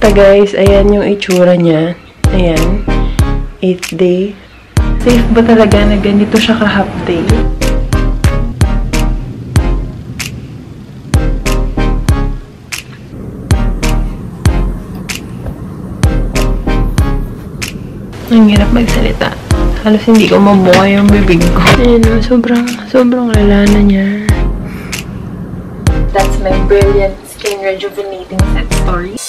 Basta guys, ayan yung itsura niya. Ayan. 8th day. Safe ba talaga na ganito siya ka-half day? Ang hirap magsalita. Halos hindi ko mabuka yung bibig ko. Ayan o, sobrang lala na niya. That's my Brilliant Skin Rejuvenating Set Story.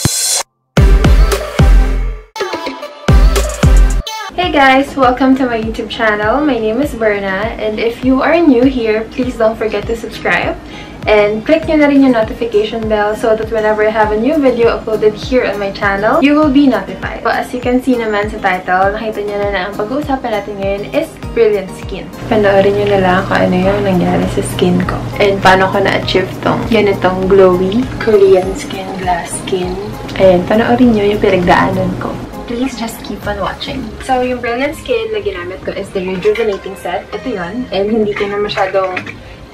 Hey guys! Welcome to my YouTube channel. My name is Berna, and if you are new here, please don't forget to subscribe. And click nyo na rin yung notification bell so that whenever I have a new video uploaded here on my channel, you will be notified. So as you can see naman sa title, nakita nyo na na ang pag-uusapan natin ngayon is Brilliant Skin. Panoorin nyo na lang kung ano yung nangyari sa skin ko. And paano ko na-achieve tong ganitong glowy Korean skin, glass skin. Ayan, panoorin nyo yung pinagdaanan ko. Please just keep on watching. So, yung Brilliant Skin na ginamit ko is the Rejuvenating Set. Ito yun. And hindi ko na masyadong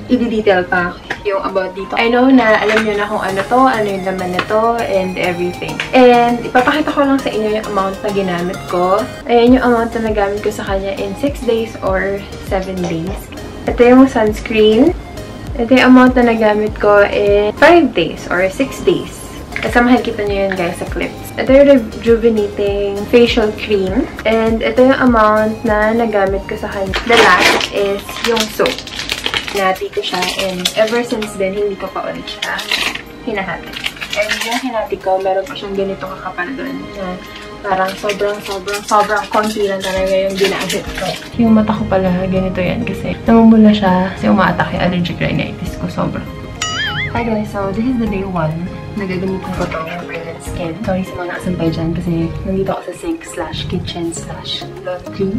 i-detail pa yung about dito. I know na alam nyo na kung ano to, ano yung laman nito, and everything. And ipapakita ko lang sa inyo yung amount na ginamit ko. Ayan yung amount na nagamit ko sa kanya in 6 days or 7 days. Ito yung sunscreen. Ito yung amount na nagamit ko in 5 days or 6 days. Kasamahan kita nyo yun guys sa clips. Ito yung rejuvenating facial cream. And ito yung amount na nagamit ko sa kanya. The last is yung soap. Hinati ko siya, and ever since then, hindi ko pa ulit siya hinahati. And yung hinati ko, meron pa siyang ganito kakapal doon. Parang sobrang konti lang talaga yung ginahit ko. Yung mata ko pala, ganito yan kasi namumula siya kasi umaatake yung allergic rhinitis ko sobrang. Hi guys, so this is the day 1. Nagagamitin ko to ng Brilliant Skin. Sorry sa mga nakasampay dyan kasi nandito ako sa sink/kitchen/laundry.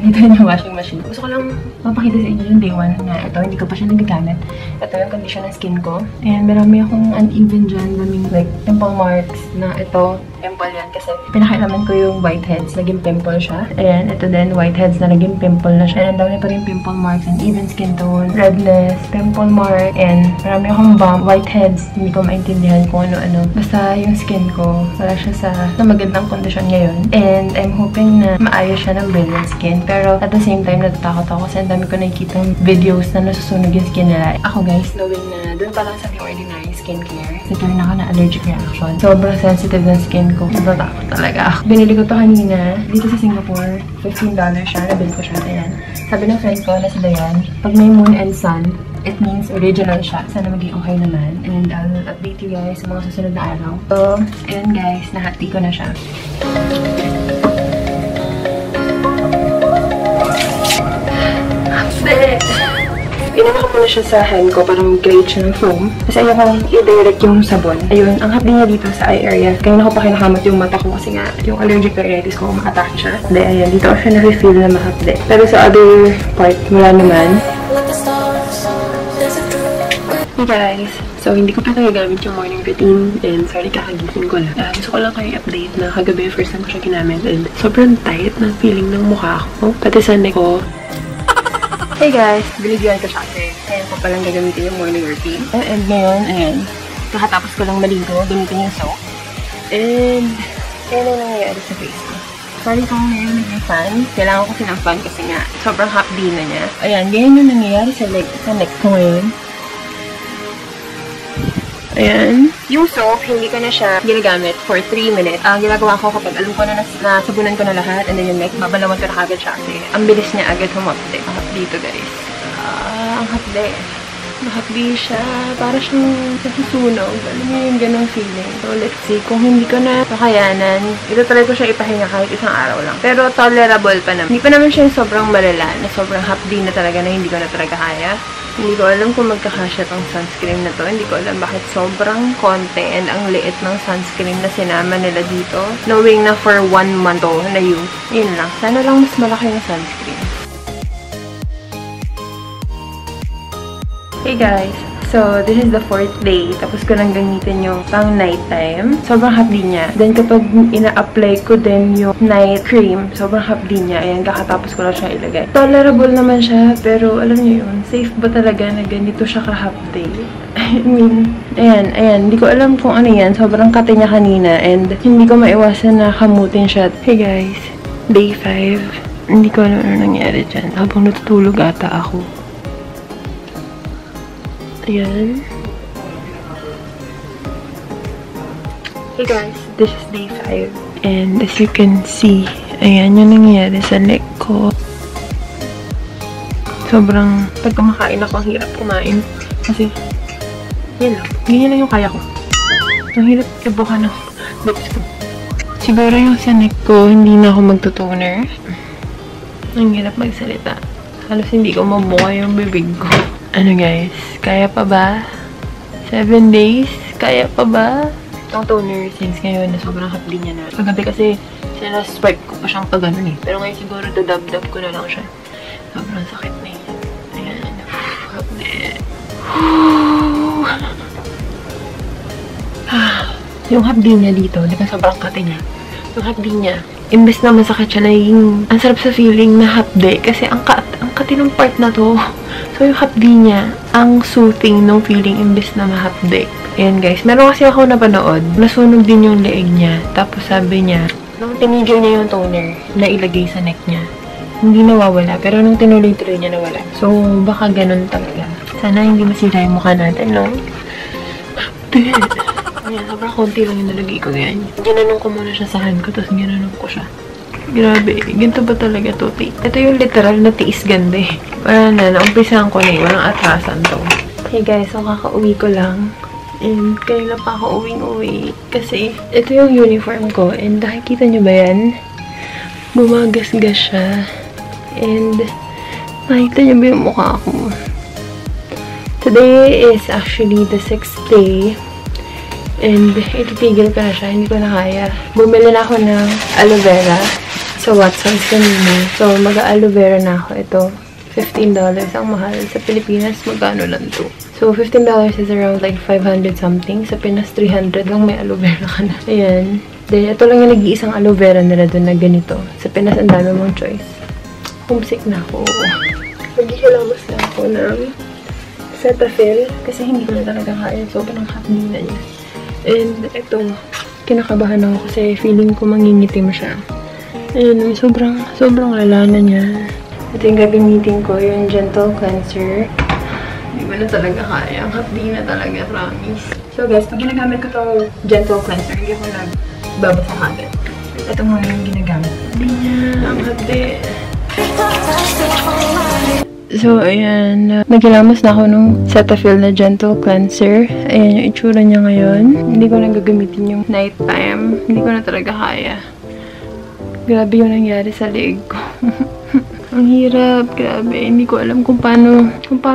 Ito yung washing machine. Gusto ko lang mapakita sa inyo yung day 1 na ito. Hindi ko pa siya nagagamit. Ito yung condition ng skin ko. And marami akong uneven dyan. Daming like pimple marks na ito. Pimple yan kasi pinakailaman ko yung whiteheads. Naging pimple siya. Ayan, ito din whiteheads na naging pimple na siya. And ang dami pa rin pimple marks. And even skin tone. Redness. Pimple mark. And marami akong bump. Whiteheads. Hindi ko maintindihan kung ano-ano. Basta yung skin ko, wala siya sa magandang kondisyon ngayon. And I'm hoping na maayos siya ng Brilliant Skin. Pero at the same time, natatakot ako kasi ang dami ko nakikita videos na nasusunog yung skin nila. Ako guys, knowing na doon pa lang sa The Ordinary Skincare, nagkaroon na ako ng allergic reaction. Sobrang sensitive ng skin ko. Natatakot talaga ako. Binili ko to kanina dito sa Singapore. $15 siya. Nabili ko siya. Ayan. Sabi ng friend ko, nasa dayan, pag may moon and sun, it means original siya. Sana maging okay naman. And I'll update you guys sa mga susunod na araw. So, ayun guys, nahati ko na siya. Pinama ko muna siya sa hand ko para mag-grade siya ng foam. Kasi ayaw kong i-direct yung sabon. Ayun, ang hapdi niya dito sa eye area. Kanina ko pa kinakamat yung mata ko kasi nga yung allergic rhinitis ko maka-attack siya. Hindi, ayan, dito ko siya na-feel na mahapdi. Pero sa other part, wala naman. Hey guys! So, hindi ko pa nagagamit yung morning routine. And sorry, kakagising ko lang. Gusto ko lang kayo update na kagabi first time ko siya ginamit. And sobrang tight ng feeling ng mukha ko. Pati sa neck ko. Hey guys! Biligyan ko siya kasi kaya ko palang gagamitin yung morning routine. And ngayon, ayan. Nakatapos ko lang maligo, gamitin yung soap. And, ayan na nangyayari sa face ko. Sorry kung ngayon naging fan. Kailangan ko silang fan kasi nga sobrang half day na niya. Ayan, ganyan yung nangyayari sa neck ko ngayon. Ayan. Yung soap, hindi ko na siya ginagamit for 3 minutes. Ang ginagawa ko kapag alam ko na nasabunan ko na lahat, and then yung neck, babalawan ko na agad siya kasi ang bilis niya agad humapdi. Ang hapdi ito guys. Ang hapdi. Mahapdi siya. Para siyang nasusunog. Alam mo yung ganong feeling. So, let's see. Kung hindi ko na pakayanan, itatry ko siya ipahinga kahit isang araw lang. Pero tolerable pa naman. Hindi pa naman siya sobrang malala na sobrang hapdi na talaga na hindi ko na talaga kaya. Hindi ko alam kung magkakasya tong sunscreen na to. Hindi ko alam bakit sobrang konti and ang liit ng sunscreen na sinama nila dito. Knowing na for 1 month old na yun. Yun lang. Sana lang mas malaki yung sunscreen. Hey guys! So, this is the fourth day. Tapos ko nang gamitin yung pang nighttime. Sobrang hapdi niya. Then, kapag ina-apply ko din yung night cream, sobrang hapdi niya. Ayan, kakatapos ko lang siya ilagay. Tolerable naman siya, pero alam niyo yun, safe ba talaga na ganito siya kahapdi? I mean, ayan. Hindi ko alam kung ano yan. Sobrang kate niya kanina. And, hindi ko maiwasan na kamutin siya. Hey guys, day 5. Hindi ko alam ano nangyari dyan. Habang natutulog ata ako. Ayan. Hey guys, this is day 5. And as you can see, ayan yung nangyari sa neck ko. Sobrang, pag kumakain ako, ang hirap kumain. Kasi, yan lang. Ganyan lang yung kaya ko. Ang hirap ibukan ng lips ko. Siguro yung sa neck ko, hindi na ako magtutoner. Ang hirap magsalita. Halos hindi ko mabuka yung bibig ko. Ano guys, kaya pa ba? 7 days? Kaya pa ba? Itong toner, since ngayon, na sobrang hapli niya na. Paggabi kasi, sinaswipe ko pa siyang pagano eh. Pero ngayon siguro, dadab-dab ko na lang siya. Sobrang sakit na yun. Ayan. Yung hapdi niya dito, di ba sobrang kate niya? Yung hapdi niya, imbes na masakit siya, naging ang sarap sa feeling na hapdi kasi ang kate ng part na to. So yung hapdi niya, ang soothing ng feeling imbes na mahapdi. Ayan guys, meron kasi ako napanood, nasunog din yung leeg niya. Tapos sabi niya, nung tinigil niya yung toner na ilagay sa neck niya, hindi nawawala. Pero nung tinuloy-tuloy niya, nawala. So baka ganun talaga. Sana hindi masira yung mukha natin, no? Ayan, sobrang konti lang yung nalagay ko ganyan. Ginanong ko muna siya sa hand ko, tapos ginanong ko siya. Grabe, ganito ba talaga to? Ito yung literal na tiis ganda eh. Wala na, naumpisahan ko na eh. Walang atrasan to. Hey guys, so kakauwi ko lang. And kanila pa ako uwing-uwi. Kasi ito yung uniform ko. And nakikita nyo ba yan? Bumagasgas siya. And nakita nyo ba yung mukha ko? Today is actually the 6th day. And ititigil ko na siya. Hindi ko na kaya. Bumili na ako ng aloe vera sa Watsons kanina. So, mag-aloe vera na ako. Ito, $15. Ang mahal. Sa Pilipinas, magkano lang to? So, $15 is around like 500 something. Sa Pinas, 300 lang may aloe vera ka na. Ayan. Then, ito lang yung nag-iisang aloe vera nila doon na ganito. Sa Pinas, ang dami mong choice. Homesick na ako. Mag-ihilamos na ako ng Cetaphil. Kasi hindi ko na talaga kaya. Sobrang happening na niya. And eto, kinakabahan ako kasi feeling ko mangingitim siya. Ayun, sobrang lala na niya. Ito yung gagamitin ko, yung gentle cleanser. Hindi ko na talaga kaya. Ang hapdi na talaga, promise. So guys, pag ginagamit ko itong gentle cleanser, hindi ko nagbabasa agad. Ito muna yung ginagamit. Hindi niya, ang hapdi. So, ayan. Nagilamos na ako nung Cetaphil na gentle cleanser. Ayan yung itsura niya ngayon. Hindi ko na gagamitin yung night time. Hindi ko na talaga kaya. Grabe yung nangyari sa leeg ko. Ang hirap. Grabe. Hindi ko alam kung paano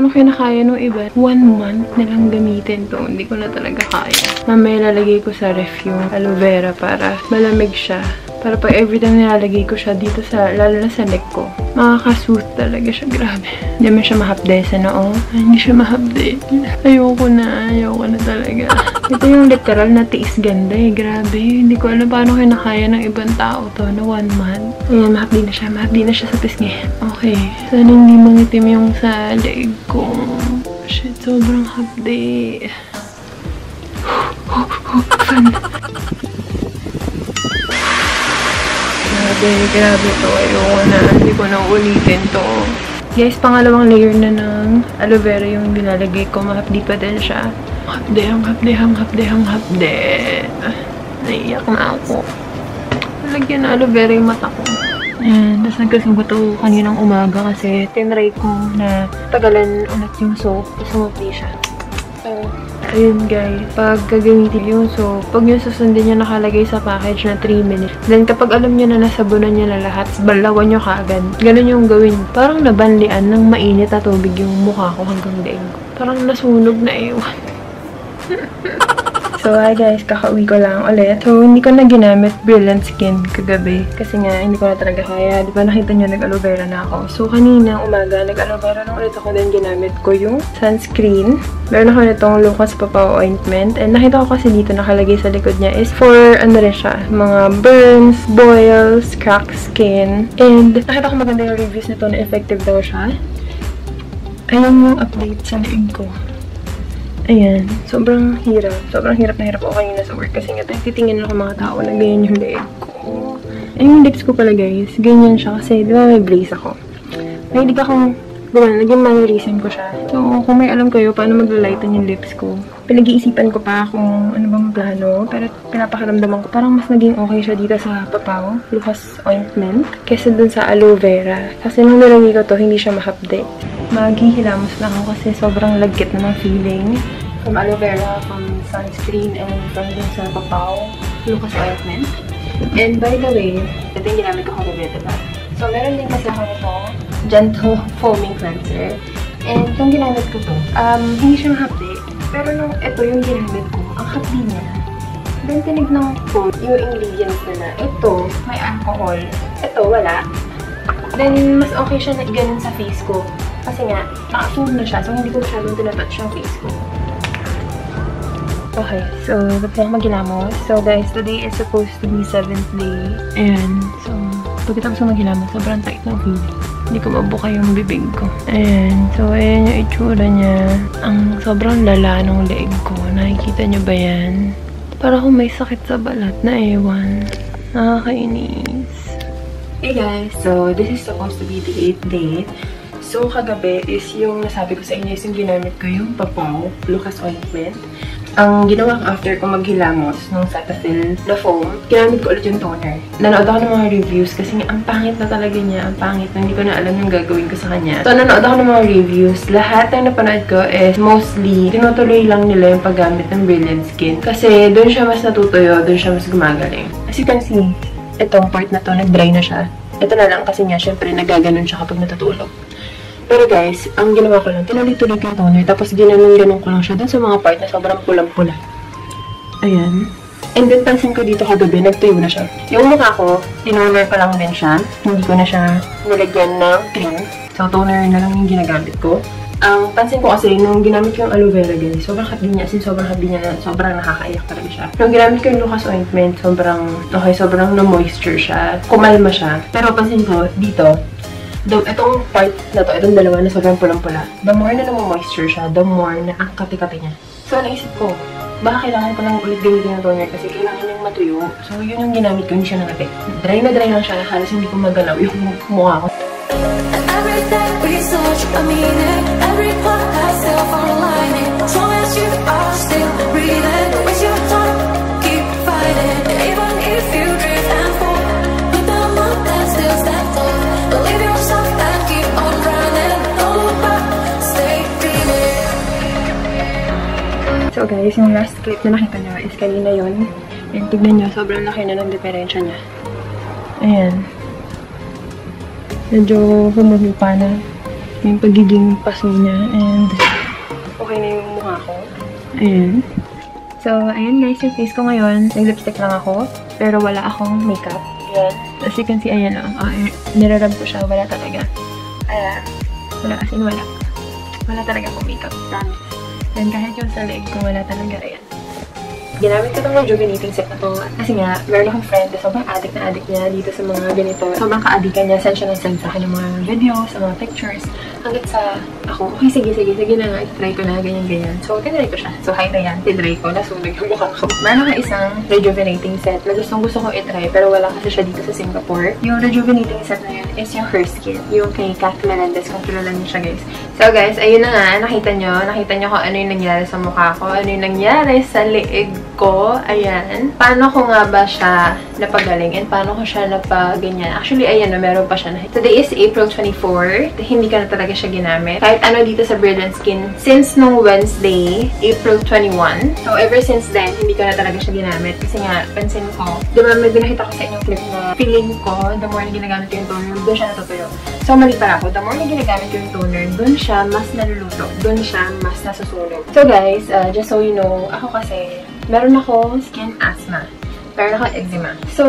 kinakaya nung iba. 1 month na lang gamitin to. Hindi ko na talaga kaya. Mamaya lalagay ko sa ref yung aloe vera para malamig siya. Para pag everytime nilalagay ko siya dito sa, lalo na sa neck ko, makakasooth talaga siya. Grabe. Hindi man siya mahapde sa noo. Hindi siya mahapde. Ayoko na talaga. Ito yung literal na tiis ganda eh. Grabe. Hindi ko alam paano kinakaya ng ibang tao to na 1 month. Ayan, mahapde na siya. Mahapde na siya sa pisngi. Okay. Sana hindi mangitim yung sa leeg ko. Shit, sobrang hapde. Fun. Grabe to. Ayoko na. Hindi ko na ulitin to. Guys, pangalawang layer na ng aloe vera yung binalagay ko. Mahapdi pa din siya. Hapde. Naiiyak na ako. Lagyan na aloe vera yung mata ko. Ayan. Tapos nagkasugot ako kaninang umaga kasi tinry ko na tagalan ulit yung soap. Sumapli siya. So, ayun guys, pag gagamitin yung soap, pag yung susundin nyo nakalagay sa package na 3 minutes, then kapag alam nyo na nasabunan nyo na lahat, balawan nyo kaagad. Ganun yung gawin. Parang nabanlian ng mainit at tubig yung mukha ko hanggang daing ko. Parang nasunog na ewan. So, hi guys, kakauwi ko lang ulit. So, hindi ko na ginamit Brilliant Skin kagabi. Kasi nga, hindi ko na talaga kaya. Diba nakita nyo, nag-aloe vera na ako. So, kanina umaga, nag-aloe vera na ulit ako. Then, ginamit ko yung sunscreen. Meron ako nitong Lucas Papaw ointment. And nakita ko kasi dito nakalagay sa likod niya is for, ano rin siya, mga burns, boils, cracked skin. And nakita ko maganda yung reviews nito na effective daw siya. Ayan yung update sa liig ko. Ayan. Sobrang hirap. Sobrang hirap na hirap ako kanina sa work kasi nga titingin ako mga tao na ganyan yung liig ko. Ayun yung lips ko pala guys. Ganyan siya kasi di ba may brace ako. May hindi akong gano'n. Naging mannerism ko siya. So, kung may alam kayo paano maglalighten yung lips ko. Pinag-iisipan ko pa kung ano bang plano. Pero pinapakaramdaman ko parang mas naging okay siya dito sa Papaw Lucas ointment kesa dun sa aloe vera. Kasi nung nilagay ko to, hindi siya mahapde. Maghihilamos na ako kasi sobrang lagkit na ng feeling. From aloe vera, from sunscreen, and from dun sa Papaw Lucas ointment. And by the way, ito yung ginamit ko kagabi, diba? So, meron din kasi ako nito, gentle foaming cleanser. And itong ginamit ko to, hindi siya mahapdi. Pero nung ito yung ginamit ko, ang hapdi niya. Then, tinignan ko yung ingredients nila. Ito, may alcohol. Ito, wala. Then, mas okay siya na ganun sa face ko. Kasi nga, naka-foam na siya. So, hindi ko masyadong tinatouch yung face ko. Okay. So, tapos na maghilamos. So, guys, today is supposed to be 7th day. Ayan. So, pagkatapos na maghilamos, sobrang tight ng feeling. Hindi ko mabuka yung bibig ko. Ayan. So, ayan yung itsura niya. Ang sobrang lala ng leeg ko. Nakikita niyo ba yan? Para kung may sakit sa balat na ewan. Nakakainis. Hey guys. So, this is supposed to be the 8th day. So, kagabi is yung nasabi ko sa inyo is yung ginamit ko yung Papaw Lucas ointment. Ang ginawa ko after ko maghilamos nung Cetaphil na foam, ginamit ko ulit yung toner. Nanood ako ng mga reviews kasi ang pangit na talaga niya. Ang pangit na hindi ko na alam yung gagawin ko sa kanya. So, nanood ako ng mga reviews. Lahat ng napanood ko is mostly tinutuloy lang nila yung paggamit ng Brilliant Skin. Kasi doon siya mas natutuyo, doon siya mas gumagaling. As you can see, itong part na to, nag-dry na siya. Ito na lang kasi niya, syempre nagaganon siya kapag natutulog. Pero guys, ang ginawa ko lang, tinuloy-tuloy ko yung toner, tapos ginanong-ganong ko lang siya dun sa mga part na sobrang pulang-pula. Ayan. And then, pansin ko dito kagabi, nagtuyo na siya. Yung mukha ko, tinoner ko lang din siya. Hindi ko na siya nilagyan ng cream. So, toner na lang yung ginagamit ko. Ang pansin ko kasi, nung ginamit ko yung aloe vera guys, sobrang hapdi niya, as in sobrang hapdi niya na, sobrang nakakaiyak talaga siya. Nung ginamit ko yung Lucas ointment, sobrang, okay, sobrang na-moisture siya. Kumalma siya. Pero pansin ko, dito, itong part na to, itong dalawa na sobrang pulang-pula. The more na namomoisture siya, the more na ang kati-kati niya. So, naisip ko, baka kailangan ko lang ulit gamitin ng toner kasi kailangan niyang matuyo. So, yun yung ginamit ko, hindi siya nangati. Dry na dry lang siya, halos hindi ko magalaw yung mukha ko. So guys, yung last clip na nakita nyo is kanina yun. And tignan nyo, sobrang laki na ng diferensya niya. Ayan. Medyo humuhupa na yung pagiging paso niya. And okay na yung mukha ko. Ayan. So, ayan guys, yung face ko ngayon. Nag-lipstick lang ako. Pero wala akong makeup. Ayan. As you can see, ayan o. Nirarab ko siya. Wala talaga. Ayan. Wala kasi wala. Wala talaga akong makeup. Promise. And kahit yung sa leeg ko, wala talaga rin. Ginamit ko itong rejuvenating set na to. Kasi nga, meron akong friend na sobrang addict na addict niya dito sa mga ganito. Sobrang ka-addict niya. Send siya ng send sa akin ng mga videos, sa mga pictures. Hanggat sa ako, okay, sige, sige, sige na nga. I-try ko na, ganyan, ganyan. So, tinry ko siya. So, hi na yan. Tinry ko. Nasunog yung mukha ko. Meron ka isang rejuvenating set na gustong-gusto ko i-try. Pero wala kasi siya dito sa Singapore. Yung rejuvenating set na yun is yung Her Skin. Yung kay Kath Melendez. Kung kilala niyo siya, guys. So guys, ayun na nga, nakita nyo kung ano yung nangyari sa mukha ko, ano yung nangyari sa leeg ko, ayan. Paano ko nga ba siya napagaling and paano ko siya napaganyan? Actually, ayan na, meron pa siya na. Today is April 24, hindi ka na talaga siya ginamit. Kahit ano dito sa Brilliant Skin, since nung Wednesday, April 21. So ever since then, hindi ka na talaga siya ginamit. Kasi nga, pansin ko, diba may binakita ko sa inyong clip na feeling ko, the more na ginagamit ko yung toner, doon siya natutuyo. So mali pala ako, the more na ginagamit ko yung toner, doon siya mas naluluto. Doon siya mas nasusunog. So guys, just so you know, ako kasi meron ako skin asthma. Meron ako eczema. So,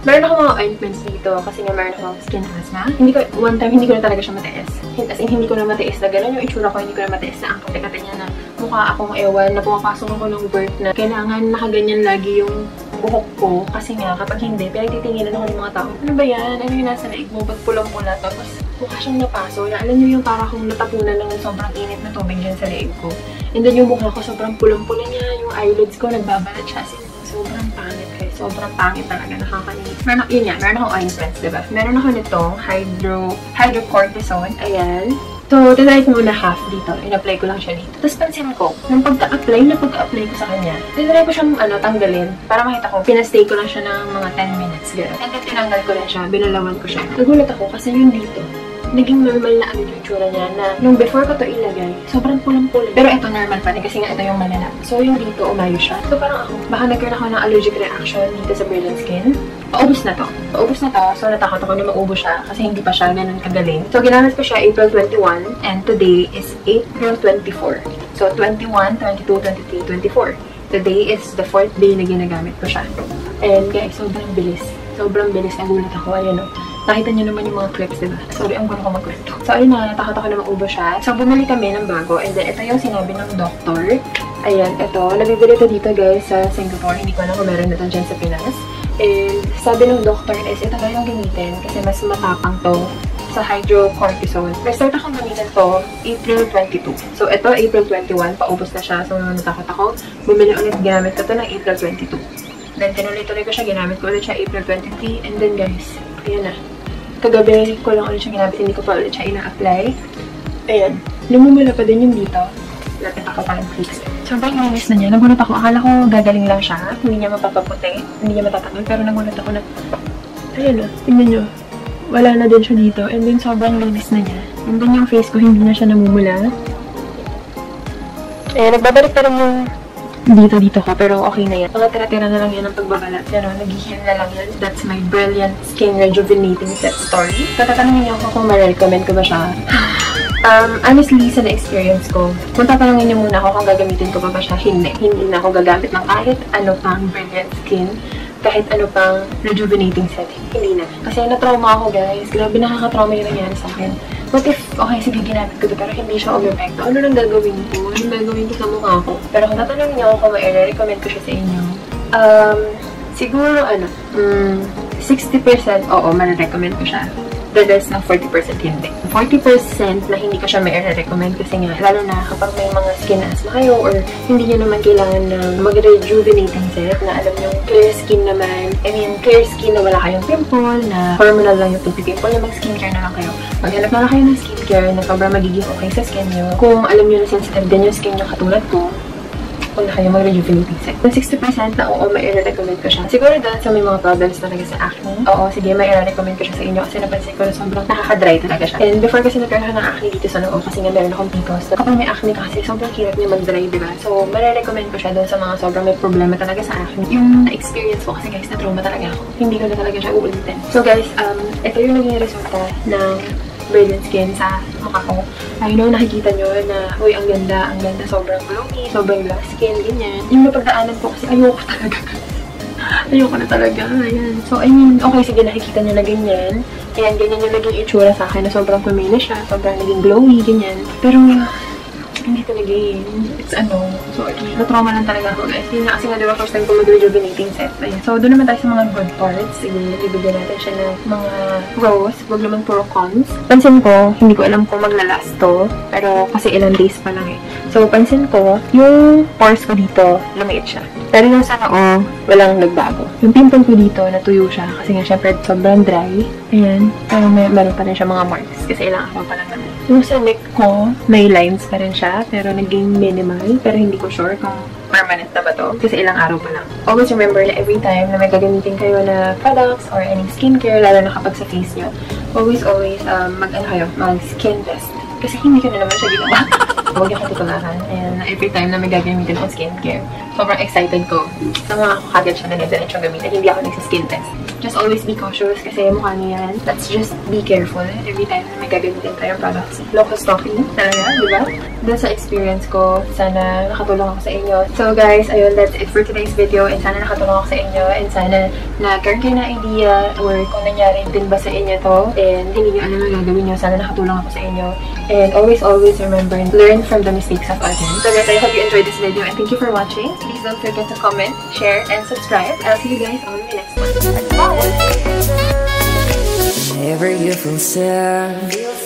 meron ako mga ointments dito kasi nga meron ako skin asthma. One time, hindi ko na talaga siya matiis. As in, hindi ko na matiis na gano'n yung itsura ko. Hindi ko na matiis na ang kate-kate niya na mukha akong ewan, na pumapasok ako ng work na kailangan nakaganyan lagi yung buhok ko. Kasi nga, kapag hindi, pinagtitinginan ako ng mga tao. Ano ba yan? Ano yung nasa naig mo? Ba't pulang-pula? Tapos, mukha siyang napaso. Alam niyo yung para akong natapunan lang ng sobrang init na tubig dyan sa naig ko. And then, yung mukha ko sobrang pulang-pula niya. Yung eyelids ko, nagbabalat siya. Sobrang pangit kayo. Sobrang pangit talaga, nakakainis. Meron akong ointments, diba? Meron ako nitong hydrocortisone. Ayan. So, tinry ko muna half dito. In-apply ko lang siya dito. Tapos pansin ko, nung pagka-apply ko sa kanya, tinry ko siyang tanggalin para makita ko. Pinastay ko lang siya ng mga 10 minutes, diba? And then, tinanggal ko lang siya, binalawan ko siya. Nagulat ako kasi yung dito, naging normal na agad yung tsura niya na nung before ko to ilagay, sobrang pulang-pulang. Pero ito normal pa rin kasi nga ito yung malalap. So yung dito, umayo siya. So parang ako, baka nagkaroon ako ng allergic reaction dito sa Brilliant Skin. Paubos na to. Paubos na to. So natakot ako na maubos siya kasi hindi pa siya ganun kagaling. So ginamit ko siya April 21 and today is April 24. So 21, 22, 23, 24. Today is the 4th day na ginagamit ko siya. And guys, sobrang bilis. Sobrang bilis. Nagulat ako. Ayan o. Nakita niyo naman yung mga clips, diba? Sorry, ang gulo ko magkwento. So, ayun na, natakot ako na maubo siya. So, bumili kami ng bago. And then, ito yung sinabi ng doctor. Ayan, ito. Nabibili ito dito, guys, sa Singapore. Hindi ko alam kung meron ito dyan sa Pinas. And, sabi ng doctor is, ito na yung gamitin kasi mas matapang to sa hydrocortisone. Nag-start akong gamitin to April 22. So, ito, April 21. Paubos na siya. So, natakot ako. Bumili ulit, ginamit ko ito ng April 22. Then, tinuloy-tuloy ko siya. Ginamit ko ulit siya April 23. And then, guys, ayan na. Kagabi ko lang ulit siya ginamit. Hindi ko pa ulit siya ina-apply. Ayan. Lumumula pa din yung dito. Lapit ako parang fix. Sobrang nangis na niya. Nagulat ako. Akala ko gagaling lang siya. Hindi niya mapapaputi. Hindi niya matatanggal. Pero nagulat ako na, ayan o. Tingnan nyo. Wala na din siya dito. And then sobrang nangis na niya. And then yung face ko hindi na siya namumula. Ayan. Nagbabalik pa rin yung dito ko, pero okay na yan. Mga tira-tira na lang yan ang pagbabalat. Pero nag-heal na lang yan. That's my Brilliant Skin Rejuvenating Set Story. Tatanungin niyo ako kung ma-recommend ko ba siya. Honestly, sa na-experience ko, kung tatanungin niyo muna ako kung gagamitin ko ba siya, hindi. Hindi na ako gagamit ng kahit ano pang Brilliant Skin, kahit ano pang rejuvenating set. Hindi na. Kasi na-trauma ako, guys. Grabe, nakaka-trauma yung nangyari sa akin. What if, okay, sige, ginamit ko ito, pero hindi siya umepekto. Ano nang gagawin ko? Anong gagawin ko sa mukha ko? Pero kung tatanungin niyo ako kung i-recommend ko siya sa inyo, siguro, 60% oo, ma-recommend ko siya. The rest ng 40% hindi. 40% na hindi ko siya ma-recommend kasi nga, lalo na kapag may mga skin asthma kayo or hindi niyo naman kailangan ng mag-rejuvenating set na alam niyo, clear skin naman. I mean, clear skin na wala kayong pimple, na hormonal lang yung pimple, na mag-skincare na lang kayo. Maghanap na lang kayo ng skincare na sobrang magiging okay sa skin niyo. Kung alam niyo na sensitive din yung skin niyo katulad ko, kung na kayo mag-rejuvenating set. Yung 60% na oo, ma-recommend ko siya. Siguro doon sa may mga problems talaga sa acne. Oo, sige, ma-recommend ko siya sa inyo kasi napansin ko na sobrang nakaka-dry talaga siya. And before kasi nagkaroon ng acne dito sa noo kasi nga meron akong pimples. Kapag may acne kasi, sobrang hirap niya mag-dry, diba? So, ma-recommend ko siya doon sa mga sobrang may problema talaga sa acne. Yung na-experience ko kasi guys, na-trauma talaga ako. Hindi ko na talaga siya uulitin. So guys, ito yung naging resulta ng Brilliant Skin sa mukha ko. I know, nakikita nyo na, uy, ang ganda, sobrang glowy, sobrang glass skin, ganyan. Yung napagdaanan ko kasi ayoko talaga. Ayoko na talaga, ayan. So, I mean, okay, sige, nakikita nyo na ganyan. Ayan, ganyan yung naging itsura sa akin na sobrang kumina siya, sobrang naging glowy, ganyan. Pero, hindi talaga yun. It's ano. So, na-trauma lang talaga ako, guys. Yun na kasi nga, diba, first time ko mag-rejuvenating set. Ayan. So, doon naman tayo sa mga good parts. Sige, ibigyan natin siya ng mga pros. Huwag naman puro cons. Pansin ko, hindi ko alam kung maglalast to. Pero, kasi ilang days pa lang eh. So, pansin ko, yung pores ko dito, lumiit siya. Pero yung sa noo, walang nagbago. Yung pimple ko dito, natuyo siya. Kasi nga, syempre, sobrang dry. Ayan. Pero, meron pa rin siya mga marks. Kasi ilang ako pa lang naman. Yung sa neck ko, may lines pa rin siya, pero naging minimal. Pero hindi ko sure kung permanent na ba to. Kasi ilang araw pa lang. Always remember na every time na may gagamitin kayo na products or any skincare, lalo na kapag sa face nyo, always, mag-skin test. Kasi hindi ko na naman siya ginawa. Huwag niyo katutulahan. And every time na may gagamitin akong skincare, sobrang excited ko. So, makakagad siya na ganito yung gamitin. Hindi ako nagsa-skin test. Just always be cautious kasi mukha niyo yan. Let's just be careful every time na may gagamitin tayong products. Local stocking talaga, di ba? Doon sa experience ko, sana nakatulong ako sa inyo. So guys, ayun, that's it for today's video. And sana nakatulong ako sa inyo. And sana nagkaroon kayo ng idea or kung nangyari din ba sa inyo to. And hindi niyo alam ang gagawin niyo. Sana nakatulong ako sa inyo. And always remember, learn from the mistakes of others. So guys, I hope you enjoyed this video and thank you for watching. Please don't forget to comment, share, and subscribe. I'll see you guys on the next one. Whenever you feel sad,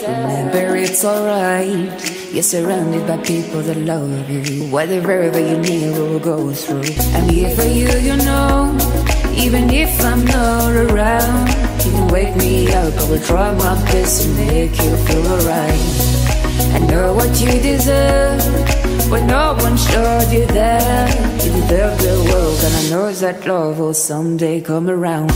remember it's alright. You're surrounded by people that love you. Whatever you need will go through. I'm here for you, you know. Even if I'm not around, you can wake me up. I will try my best to make you feel alright. I know what you deserve, but no one showed you that. You deserve the world, and I know that love will someday come around.